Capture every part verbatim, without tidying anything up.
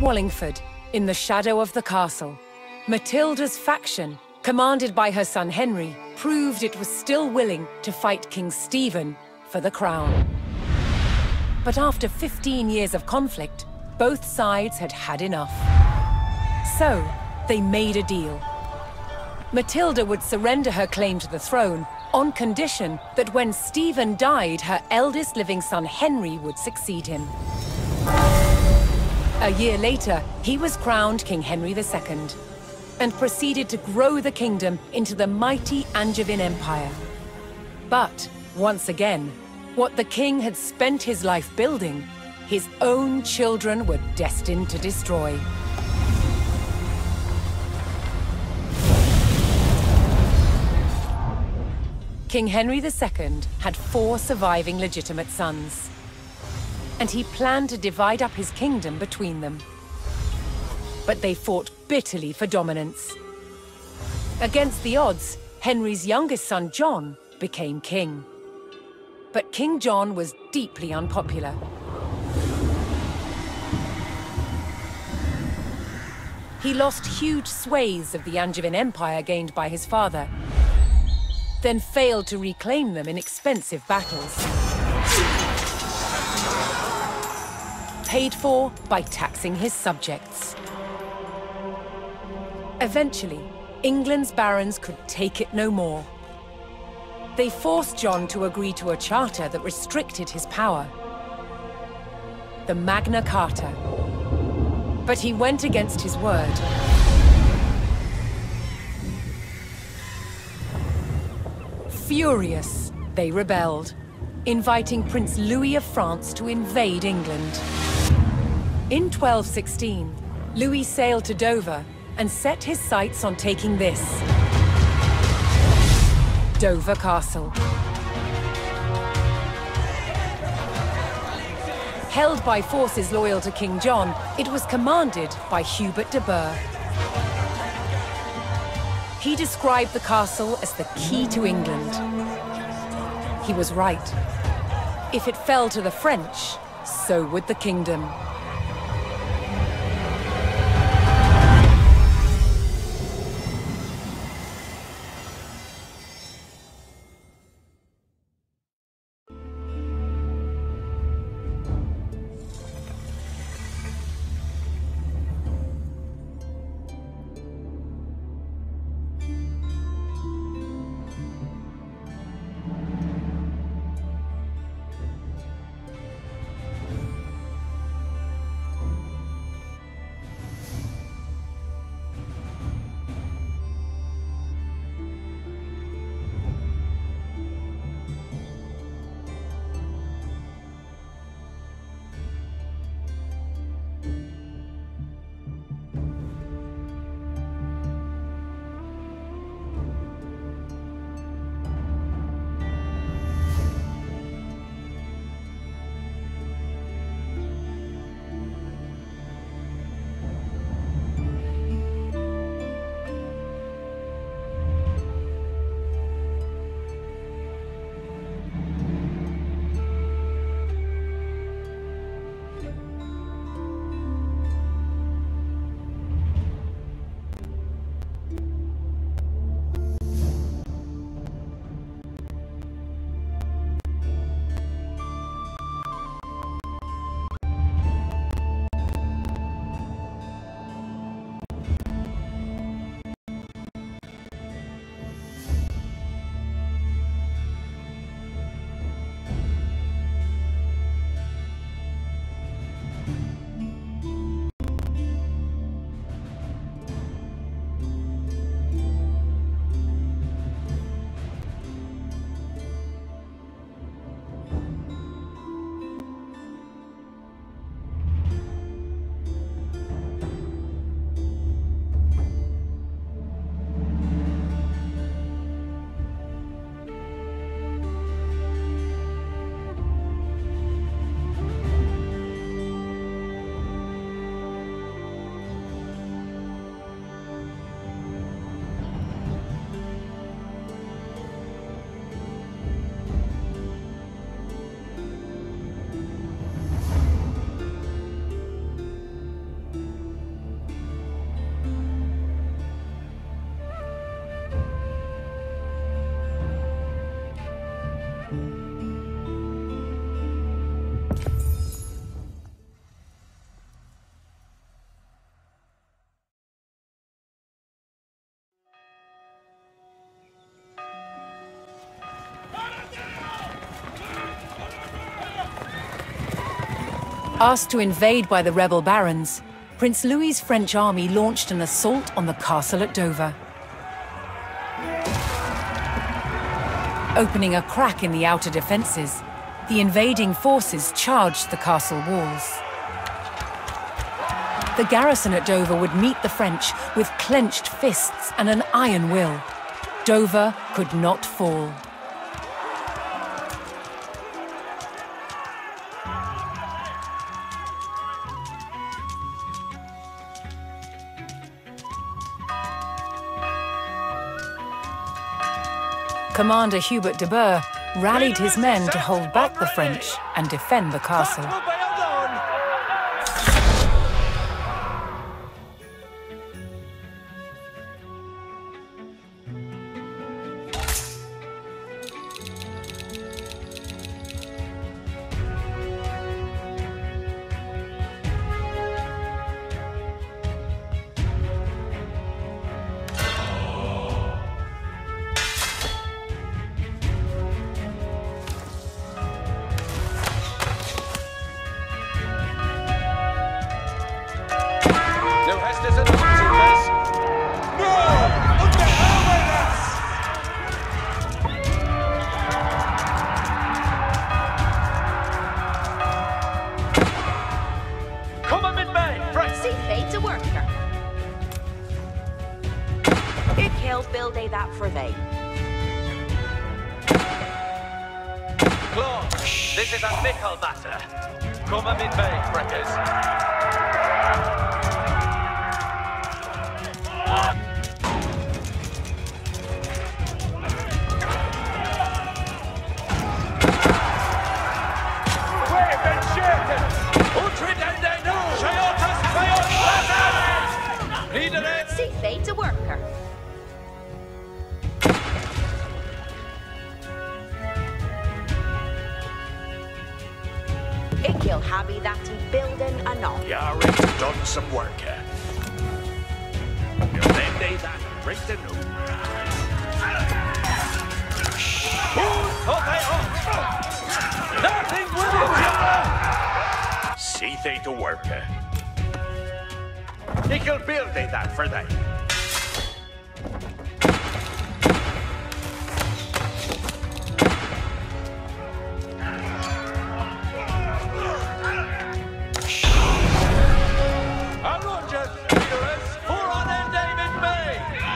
Wallingford, in the shadow of the castle. Matilda's faction, commanded by her son Henry, proved it was still willing to fight King Stephen for the crown. But after fifteen years of conflict, both sides had had enough. So, they made a deal. Matilda would surrender her claim to the throne on condition that when Stephen died, her eldest living son Henry would succeed him. A year later, he was crowned King Henry the Second. And proceeded to grow the kingdom into the mighty Angevin Empire. But, once again, what the king had spent his life building, his own children were destined to destroy. King Henry the Second had four surviving legitimate sons, and he planned to divide up his kingdom between them. But they fought bitterly for dominance. Against the odds, Henry's youngest son, John, became king. But King John was deeply unpopular. He lost huge swathes of the Angevin Empire gained by his father, then failed to reclaim them in expensive battles, paid for by taxing his subjects. Eventually, England's barons could take it no more. They forced John to agree to a charter that restricted his power, the Magna Carta. But he went against his word. Furious, they rebelled, inviting Prince Louis of France to invade England. In twelve sixteen, Louis sailed to Dover and set his sights on taking this, Dover Castle. Held by forces loyal to King John, it was commanded by Hubert de Burgh. He described the castle as the key to England. He was right. If it fell to the French, so would the kingdom. Asked to invade by the rebel barons, Prince Louis's French army launched an assault on the castle at Dover, opening a crack in the outer defences. The invading forces charged the castle walls. The garrison at Dover would meet the French with clenched fists and an iron will. Dover could not fall. Commander Hubert de Burgh rallied his men to hold back the French and defend the castle.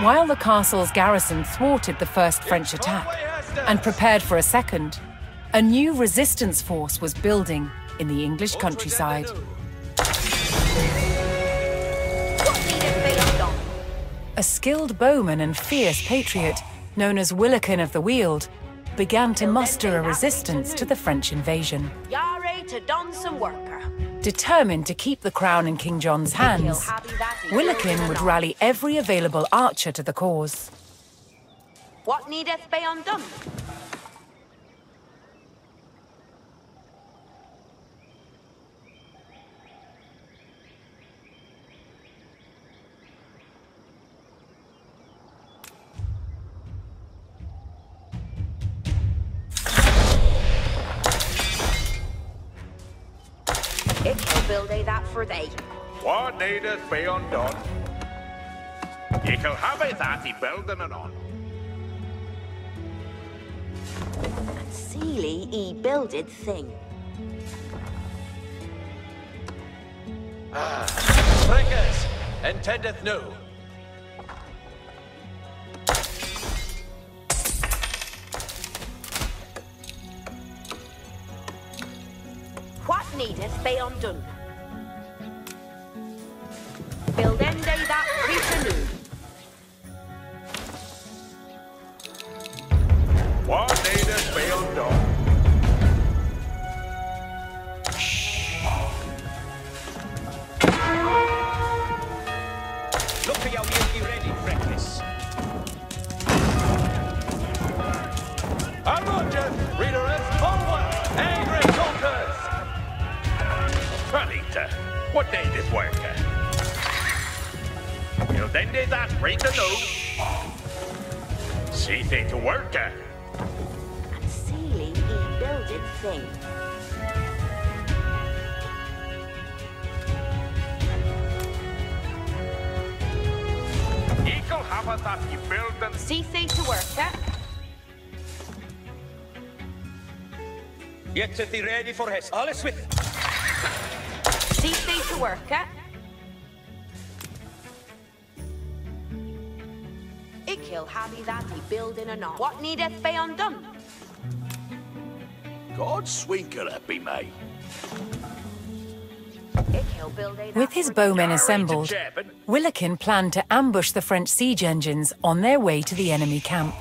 While the castle's garrison thwarted the first French attack and prepared for a second, a new resistance force was building in the English countryside. A skilled bowman and fierce patriot, known as Willikin of the Weald, began to muster a resistance to the French invasion. Determined to keep the crown in King John's hands, Willikin would rally every available archer to the cause. What needeth be undone? That for thee. What needeth be undone? Ye shall have it that he building anon. And Seely he builded thing. Ah, prickers, intendeth no. What needeth be undone? that he built and... Ceasing to work, sir. Yet at the ready for his. All is with... Ceasing to work, sir. It kill happy that he building or not. What needeth be undone? God swinker that be me. With his bowmen assembled, Willikin planned to ambush the French siege engines on their way to the enemy camp.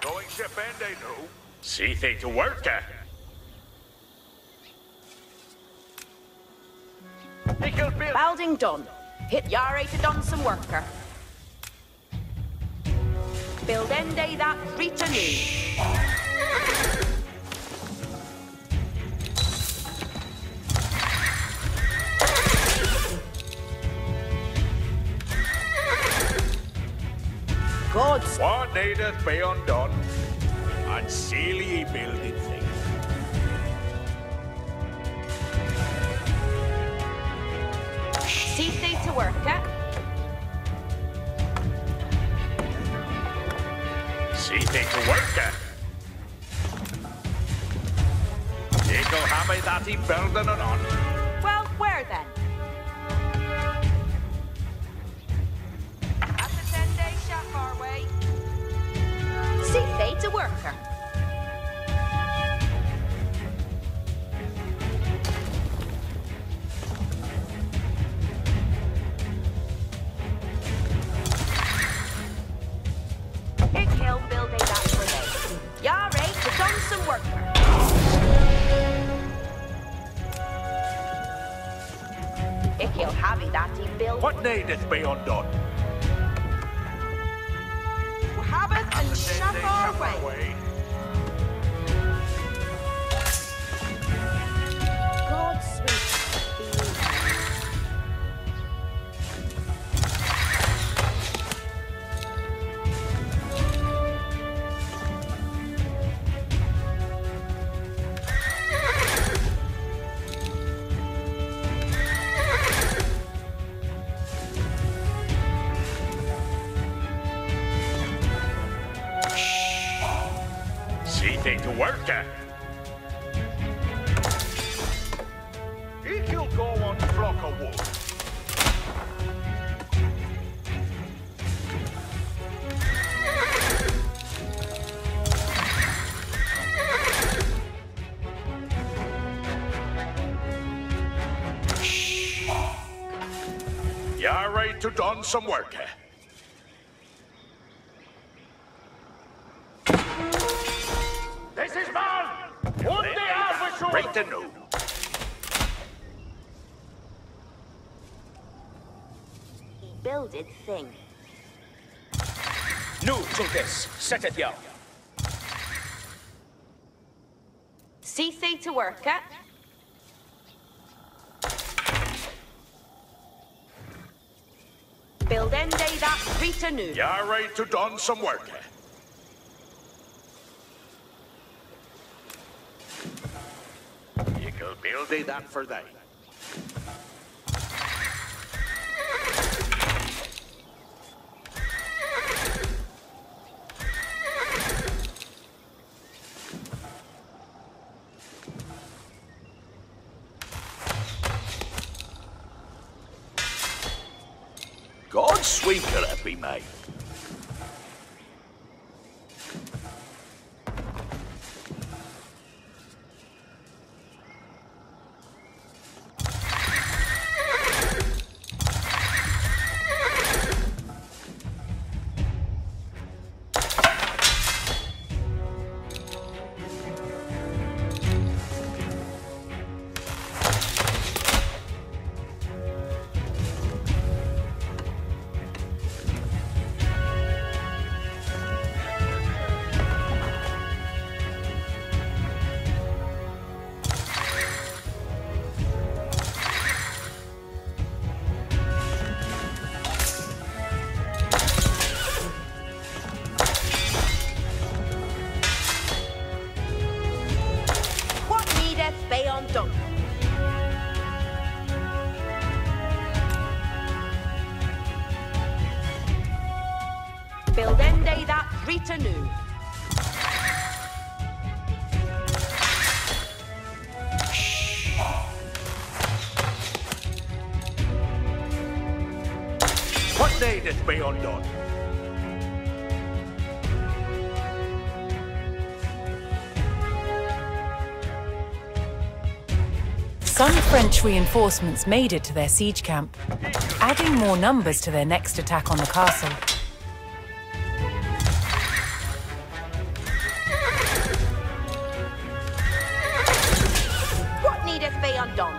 Going ship and they know. See they to work at. Balding done. Hit Yare to done some worker. Build end day that Rita knew. God's what needeth be undone, and seal ye building things. See thee to work, eh? See thee to work at. Eagle happy that he building it on. Well, where then? At the ten day shop our way. See thee to work her. What needeth be undone? We'll have it and, and shove our, our way. way. God to don some work. This is mine! One day arbitral! Break the note. He builded thing. New to this. Set it young. C C to work, eh? Build end day that Rita knew. You're ready to don some work. You could build it that for day. Swinker that be made. build ende that retinue. What day did be undone? Some French reinforcements made it to their siege camp, adding more numbers to their next attack on the castle. What needeth be undone?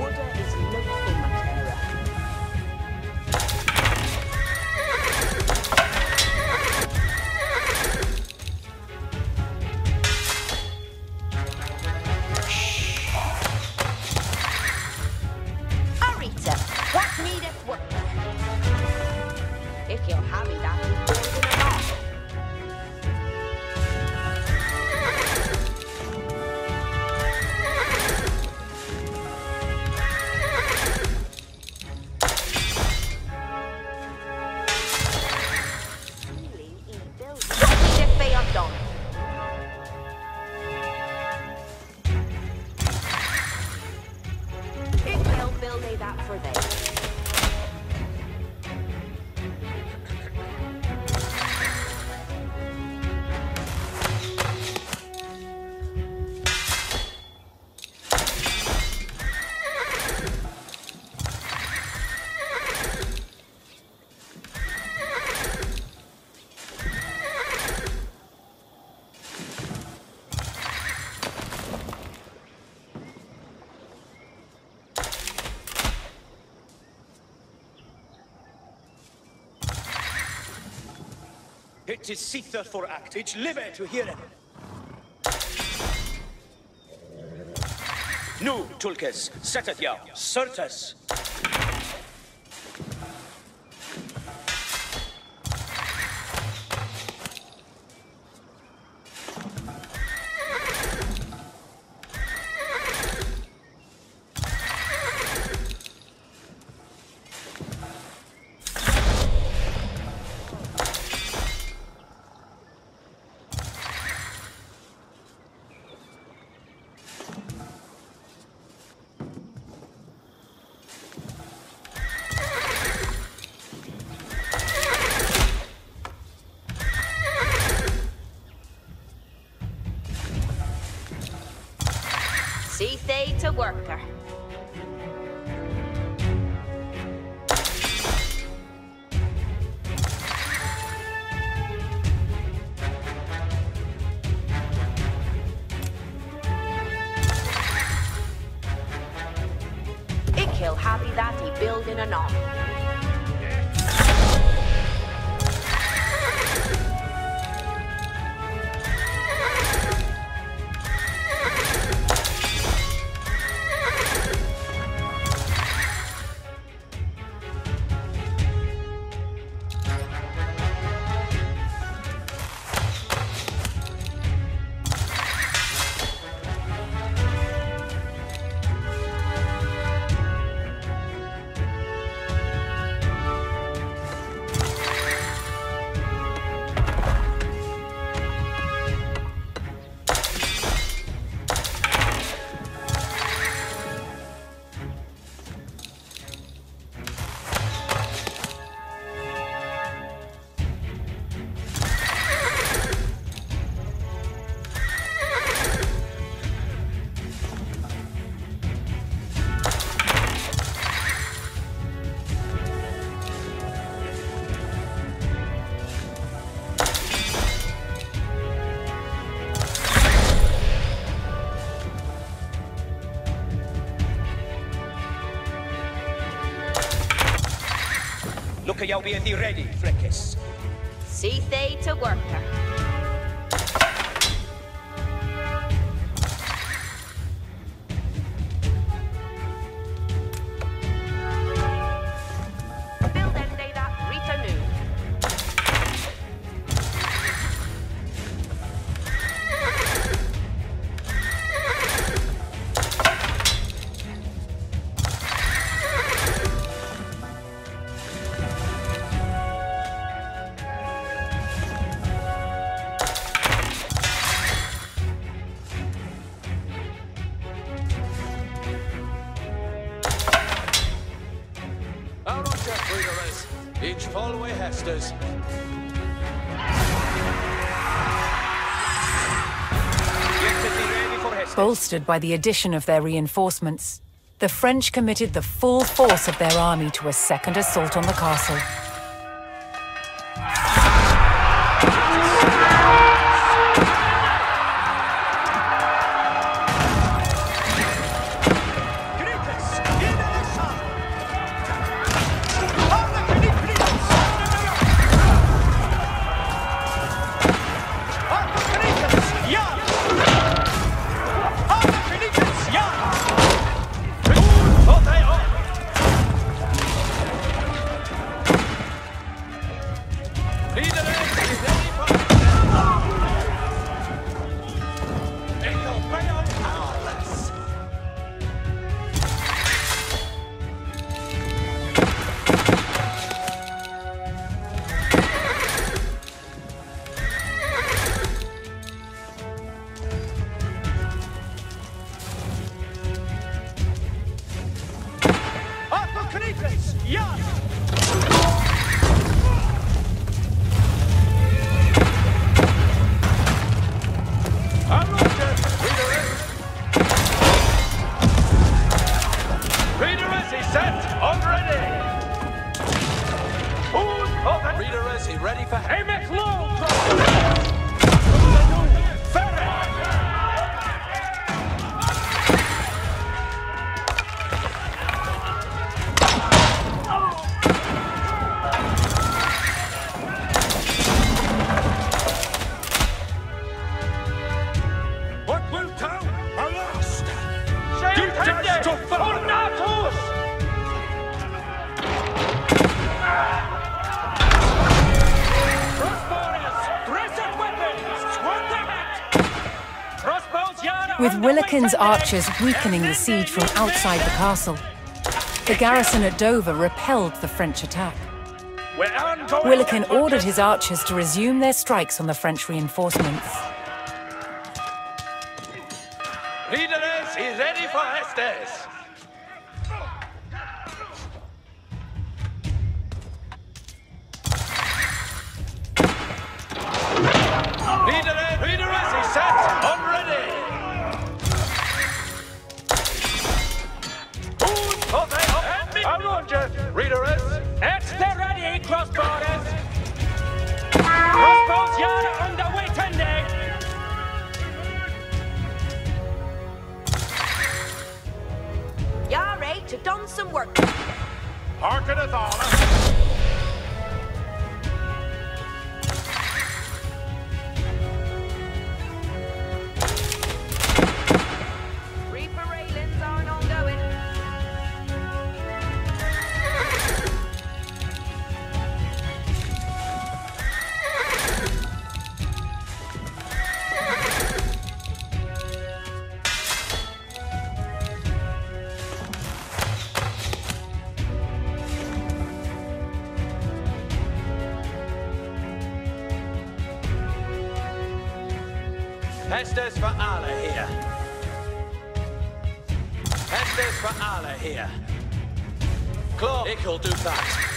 Water is needful, Matilda. Arita, what needeth water? If you'll have it, that is golden enough. What needeth be undone? It will build a that for thee. It is seether for act, it's liver to hear it. No, Tulkes, seteth ya, certes. See they to work her. It kill happy that he building anon. Look, you'll be at the ready, Frekis. See they to work her. us. Each hallway hestas. Bolstered by the addition of their reinforcements, the French committed the full force of their army to a second assault on the castle. With Willikin's archers weakening the siege from outside the castle, the garrison at Dover repelled the French attack. Willikin ordered his archers to resume their strikes on the French reinforcements. Leaderess is ready for Estes! Leaderess, leaderess is set and ready! I'm Roger! Readeress! It's the ready, crossborders! Crossbows yard on the way tending! You're ready to done some work. Harken it all! Reaper railings aren't ongoing. Estes for Allah here. Estes for Allah here. Claw, Ickle do that.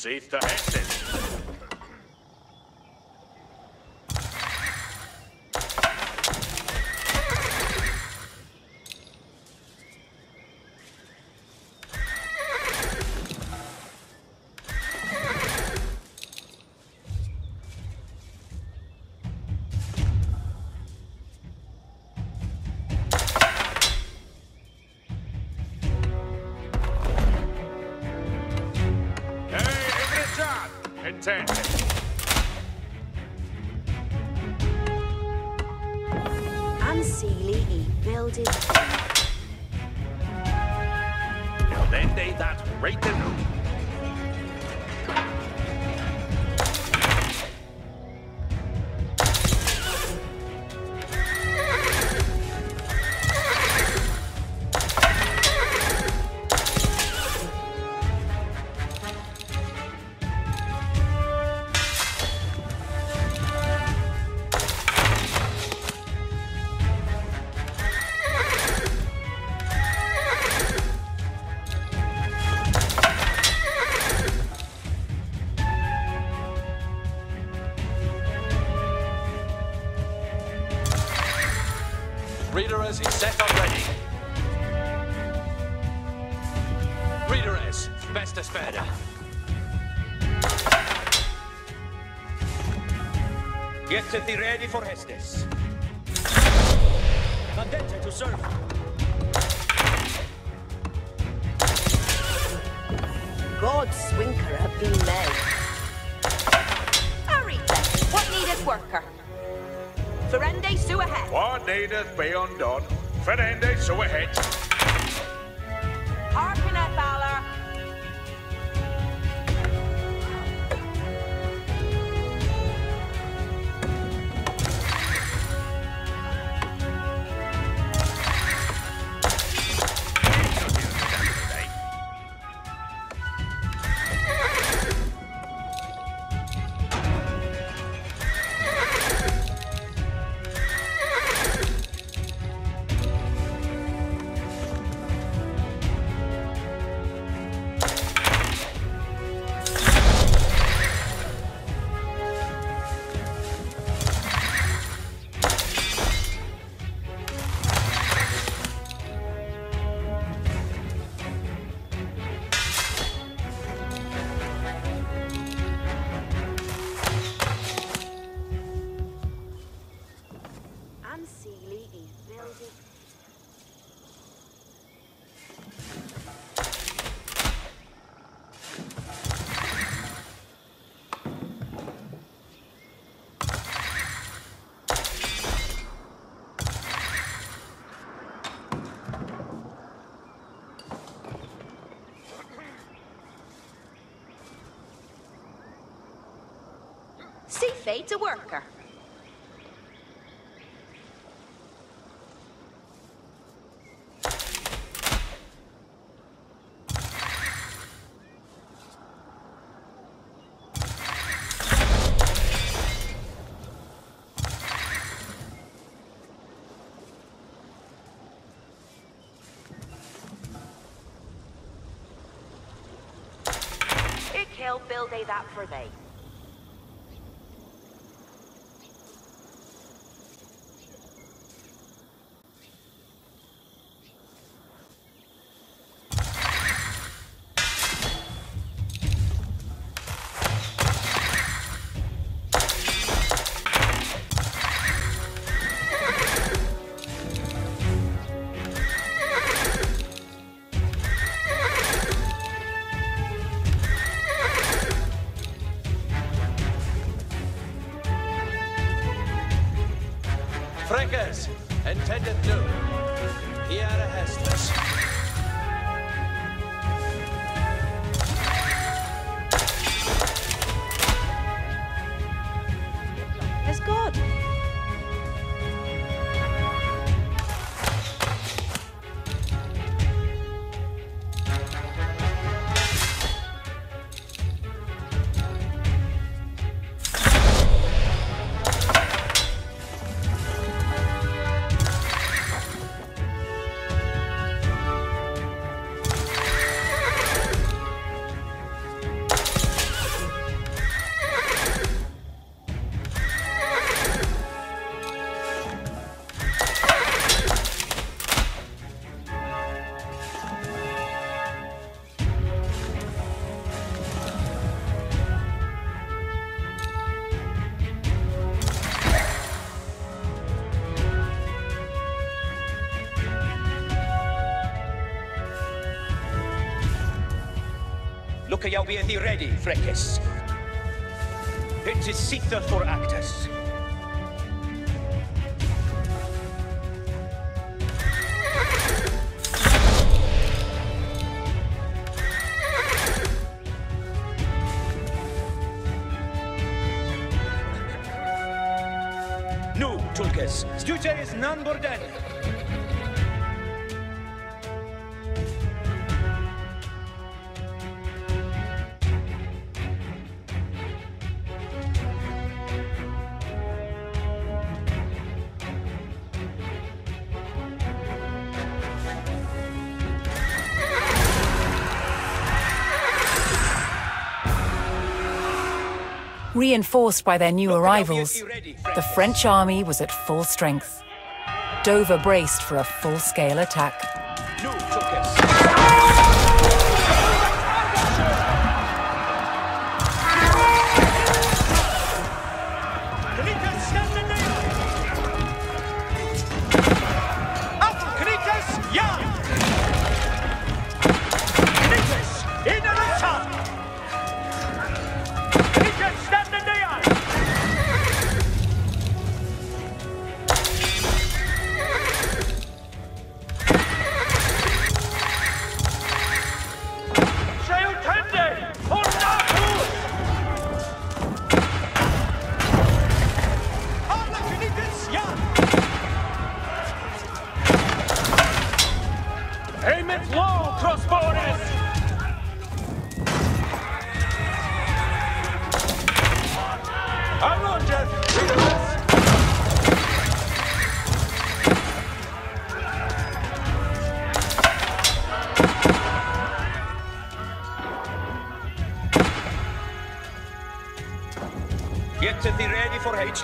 Safe to exit. Is set already. Reader is best espera. Get to the ready for Hestes. Mandate to serve. God swinker be made. Hurry, what needeth worker? Ferende sue ahead. What needeth be undone? Ferende sue ahead. Harpin at valor. Fate's a worker. It kill build a that for thee. Look a be thee ready, Frekis. It is sitter for actors. No, Tulkes, Stuter is none bordel. Reinforced by their new arrivals, the French army was at full strength. Dover braced for a full-scale attack.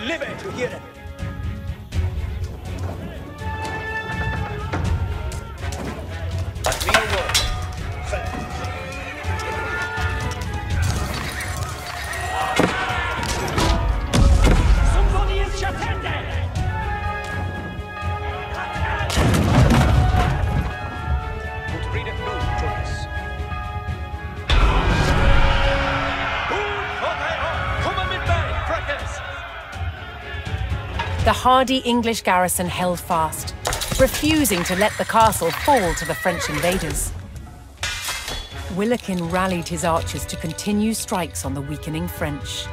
Live to hear it. The hardy English garrison held fast, refusing to let the castle fall to the French invaders. Willikin rallied his archers to continue strikes on the weakening French.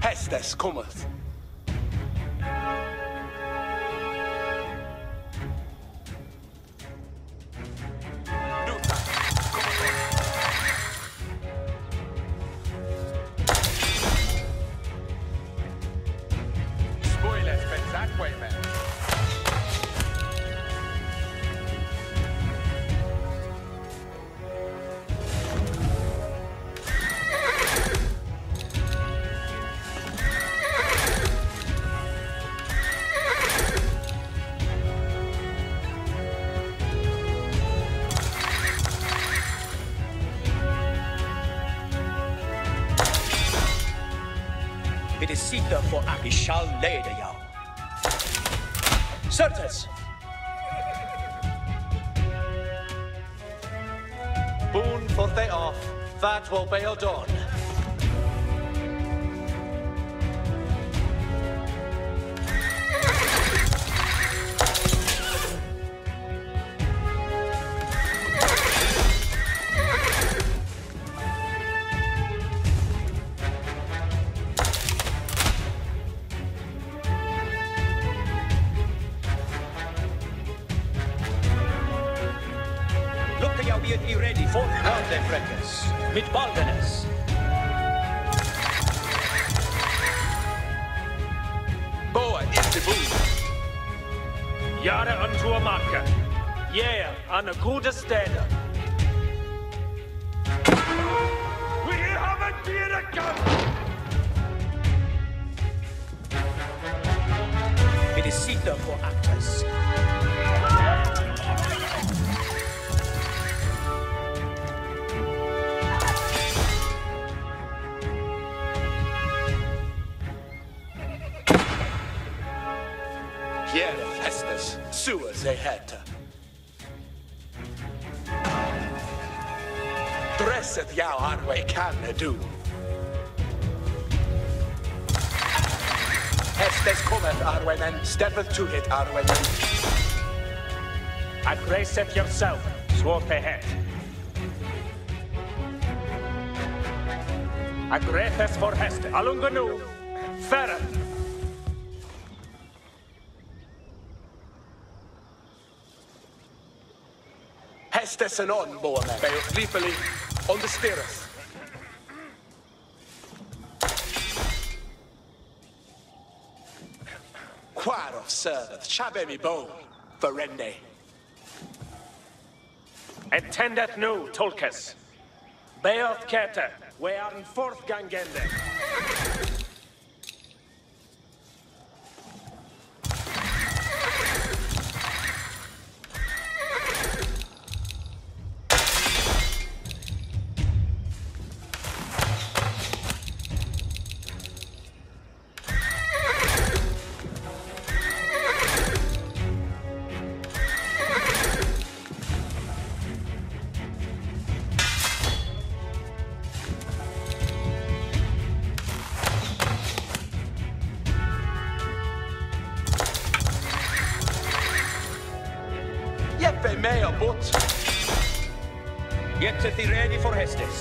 Hestes cometh. Fiera festas suas errata. Dresset thou arve canna do. Estes cometh arwenen, steppeth to it arwenen. And braceth yourself, swart ahead. And rethes for Heste, alunganu, ferret. Hestes and on, boane, beoth leapily, on the stirrup. Quarof serveth, shabemi bow, verende. Attendeth no, Tolkes. Beoth Keter, we are in forth gangende.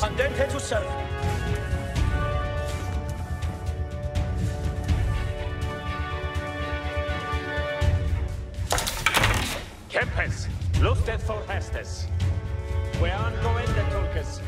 Andente to serve. Kempes, luftet for Hestes. We are going the Tolkes.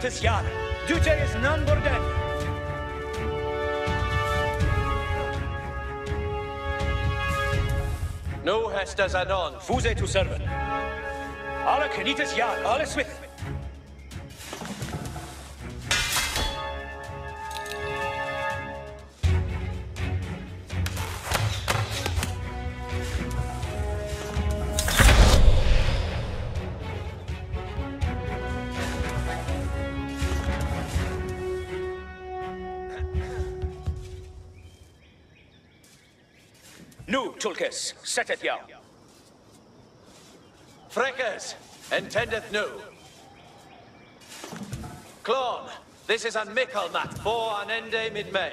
This yard. Duce is none but dead. No Hestes anon. Fuse to servant. Alla canitas yard. Alla swift. Tulkes, set it yao. Freckers, intendeth no. Clon, this is an Michaelmat for an ende mid-May.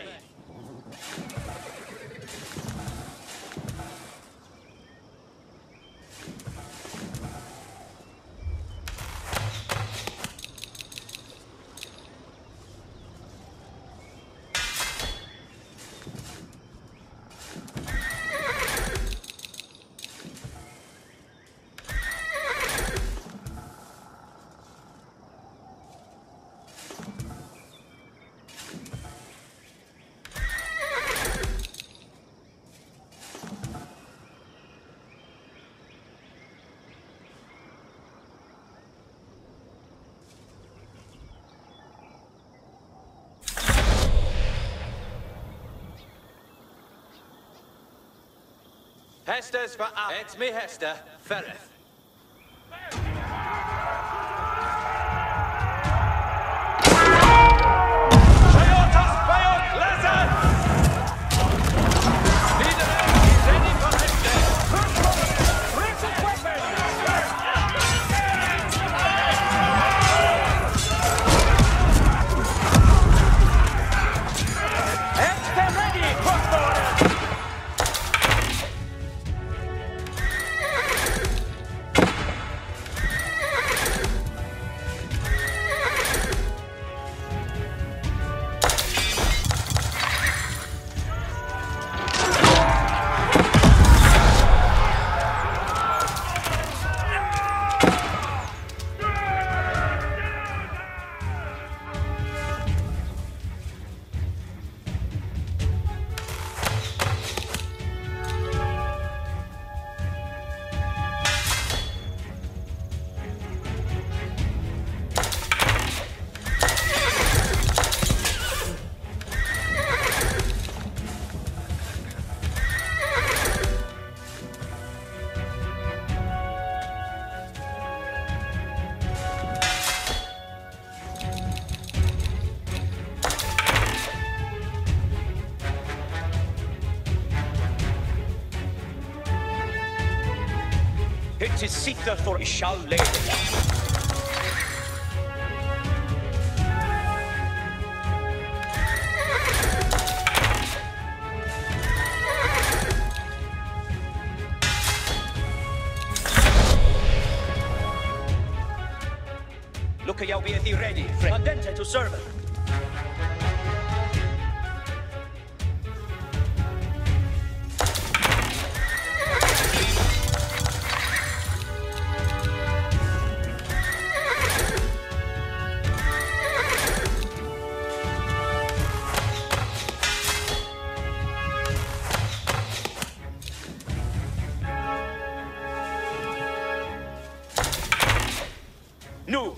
Hestes for up. It's me, Hester. Fereth. Neither is any for Hester. It is seeker for it shall lay. Look, I'll be at thee ready, friend. Andente to serve her.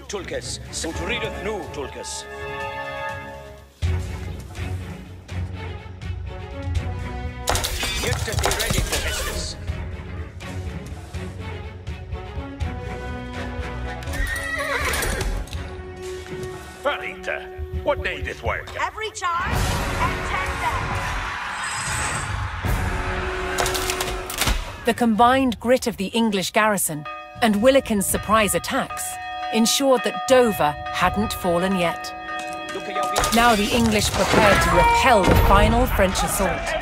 Tulkas, so readeth new Tulkas. Yet to be ready for Estes. Farita, what needeth work? Every charge and ten deaths. The combined grit of the English garrison and Willikin's surprise attacks ensured that Dover hadn't fallen yet. Now the English prepared to repel the final French assault.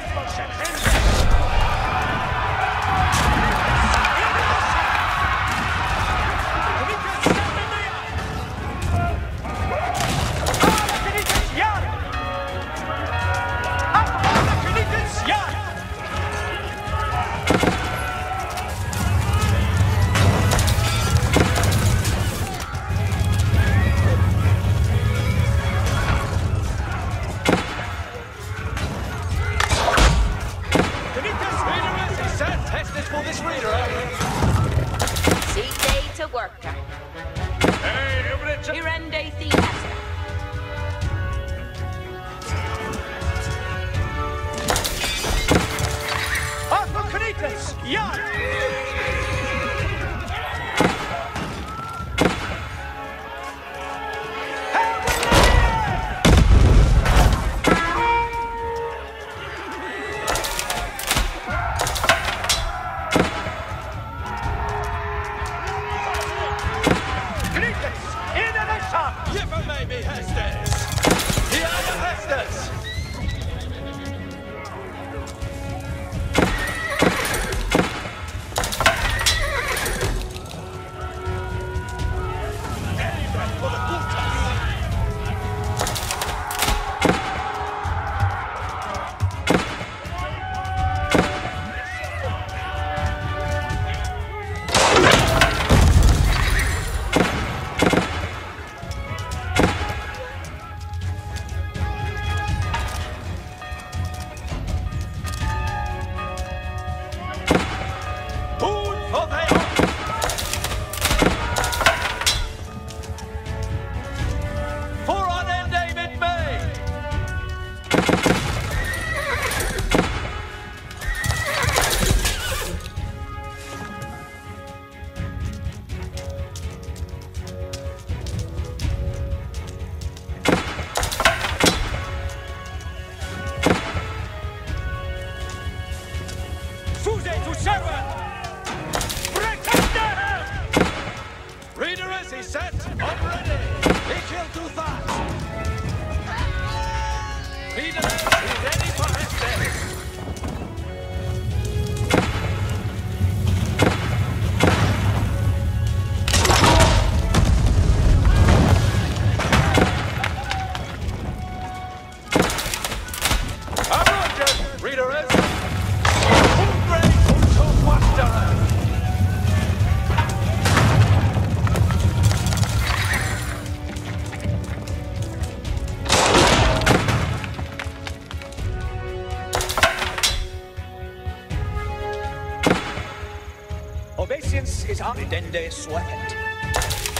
Dende sweat.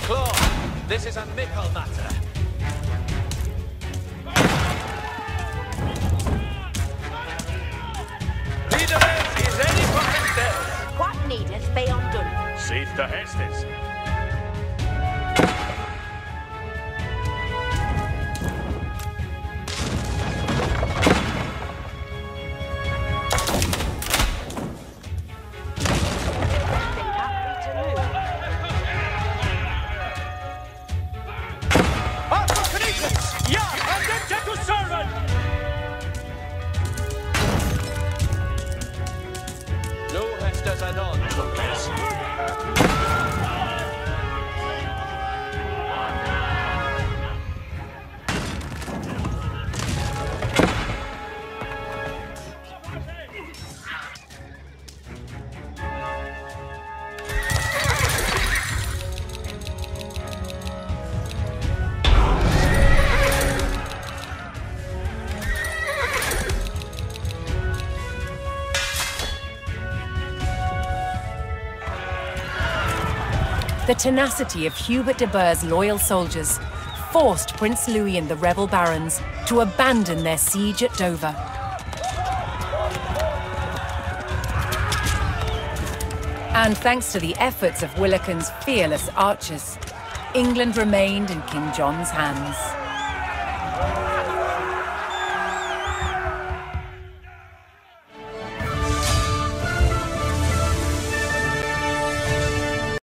Claude, this is a mickle matter. Leaderess is ready for Hestes. What needeth be undone? Seize the Hestes. times does I not? Look this. The tenacity of Hubert de Burgh's loyal soldiers forced Prince Louis and the rebel barons to abandon their siege at Dover. And thanks to the efforts of Willikin's fearless archers, England remained in King John's hands.